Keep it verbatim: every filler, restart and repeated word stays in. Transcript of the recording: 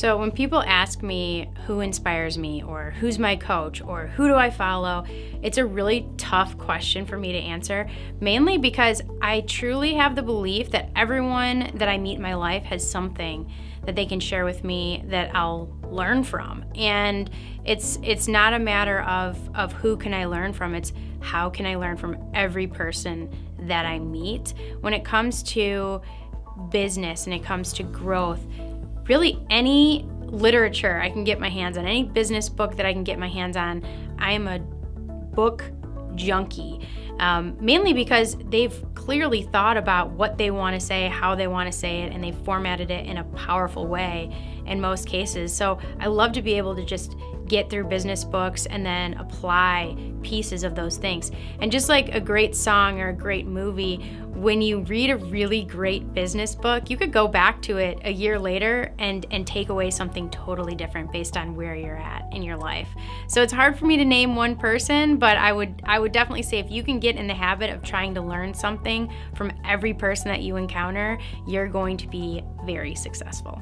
So when people ask me who inspires me or who's my coach or who do I follow, it's a really tough question for me to answer, mainly because I truly have the belief that everyone that I meet in my life has something that they can share with me that I'll learn from. And it's it's not a matter of, of who can I learn from, it's how can I learn from every person that I meet. When it comes to business and it comes to growth, really any literature I can get my hands on, any business book that I can get my hands on, I am a book junkie, um, mainly because they've clearly thought about what they want to say, how they want to say it, and they've formatted it in a powerful way in most cases. So I love to be able to just get through business books and then apply pieces of those things. And just like a great song or a great movie, when you read a really great business book, you could go back to it a year later and, and take away something totally different based on where you're at in your life. So it's hard for me to name one person, but I would, I would definitely say if you can get in the habit of trying to learn something from every person that you encounter, you're going to be very successful.